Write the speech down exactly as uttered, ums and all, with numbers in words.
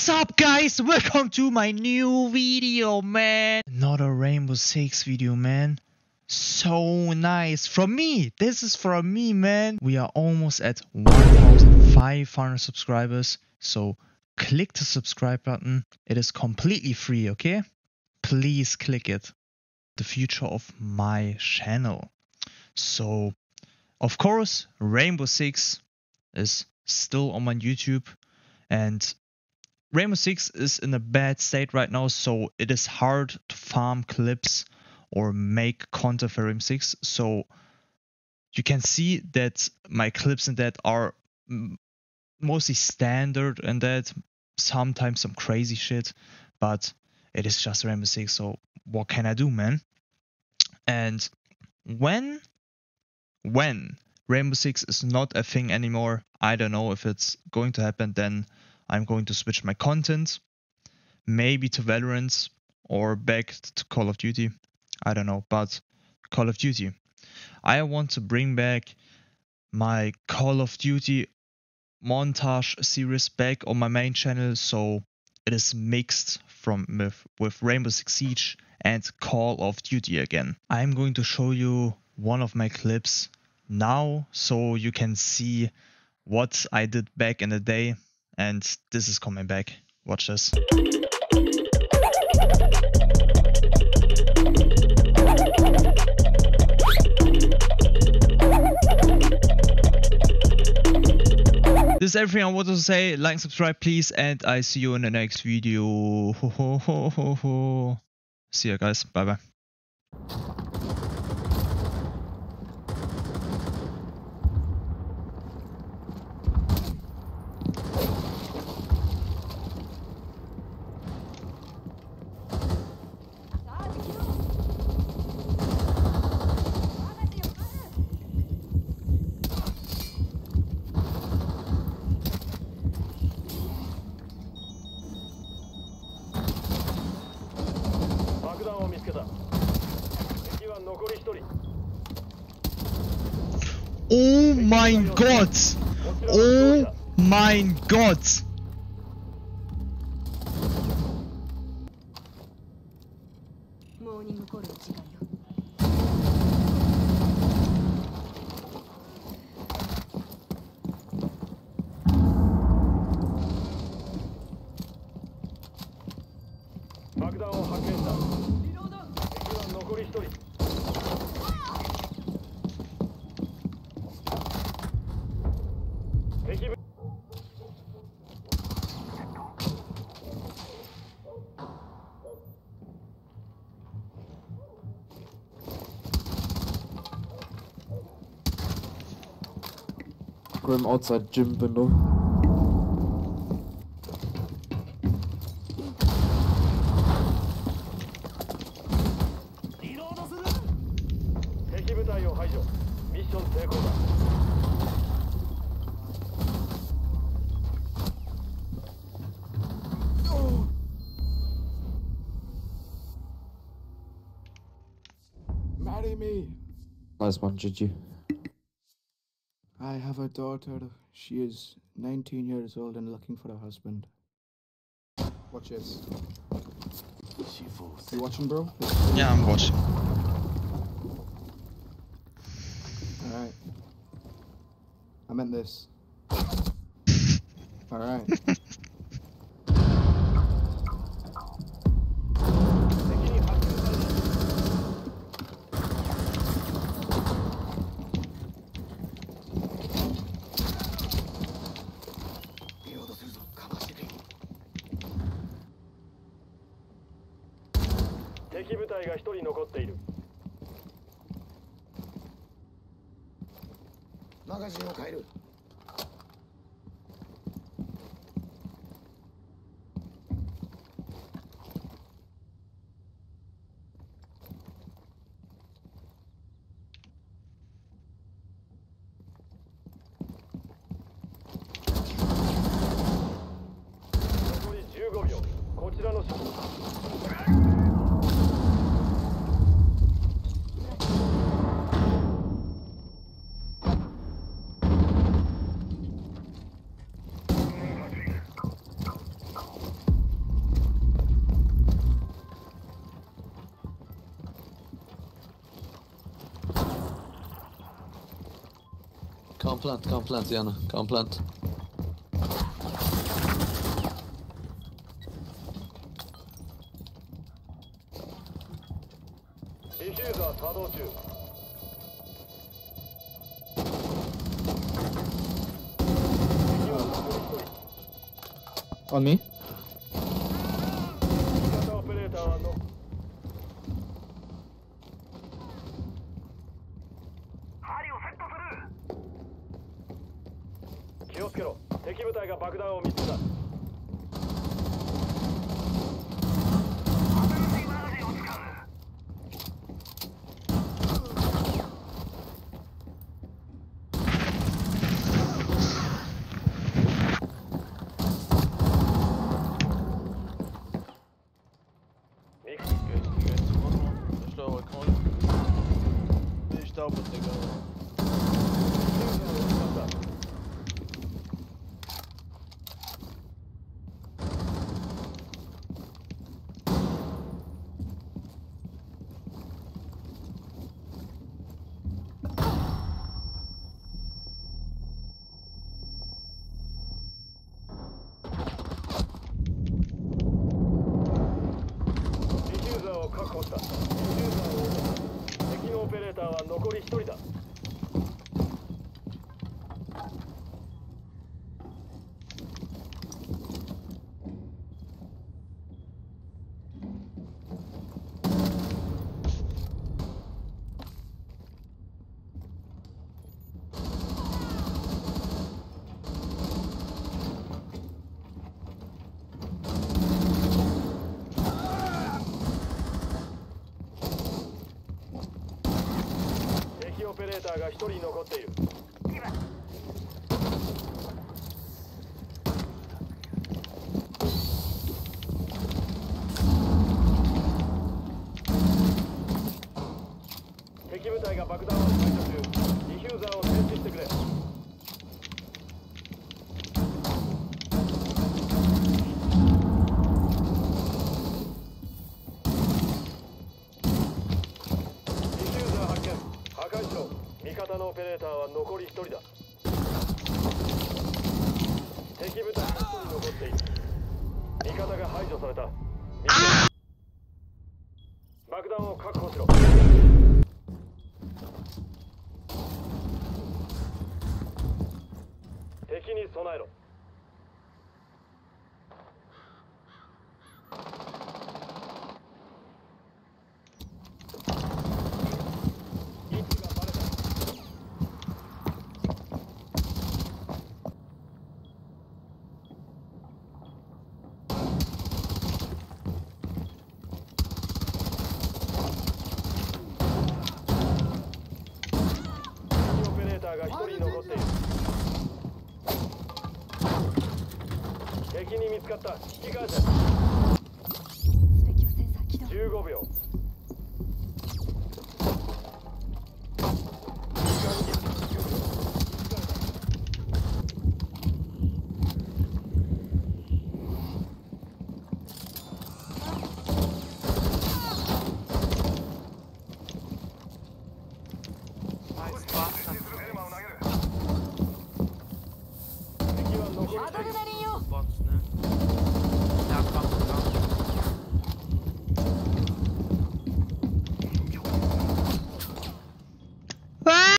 What's up, guys? Welcome to my new video, man. Another Rainbow Six video, man. So nice from me. This is from me, man. We are almost at one thousand five hundred subscribers, so click the subscribe button. It is completely free, okay? Please click it. The future of my channel. So, of course, Rainbow Six is still on my YouTube, and Rainbow Six is in a bad state right now, so it is hard to farm clips or make content for Rainbow Six. So you can see that my clips in that are mostly standard and that sometimes some crazy shit, but it is just Rainbow Six, so what can I do, man? And when when Rainbow Six is not a thing anymore, I don't know if it's going to happen, then I'm going to switch my content, maybe to Valorant or back to Call of Duty. I don't know, but Call of Duty. I want to bring back my Call of Duty montage series back on my main channel, so it is mixed from with, with Rainbow Six Siege and Call of Duty again. I'm going to show you one of my clips now, so you can see what I did back in the day. And this is coming back. Watch this. This is everything I wanted to say. Like and subscribe, please. And I see you in the next video. Ho, ho, ho, ho, ho. See ya, guys. Bye bye. Oh my god! Oh my god! Grim outside gym window. Marry me. Nice one, G G. I have a daughter. She is nineteen years old and looking for a husband. Watch this. You watching, bro? Yeah, I'm watching. Alright. I meant this. Alright. plant, come plant, Diana. Come plant. On me. fifteen秒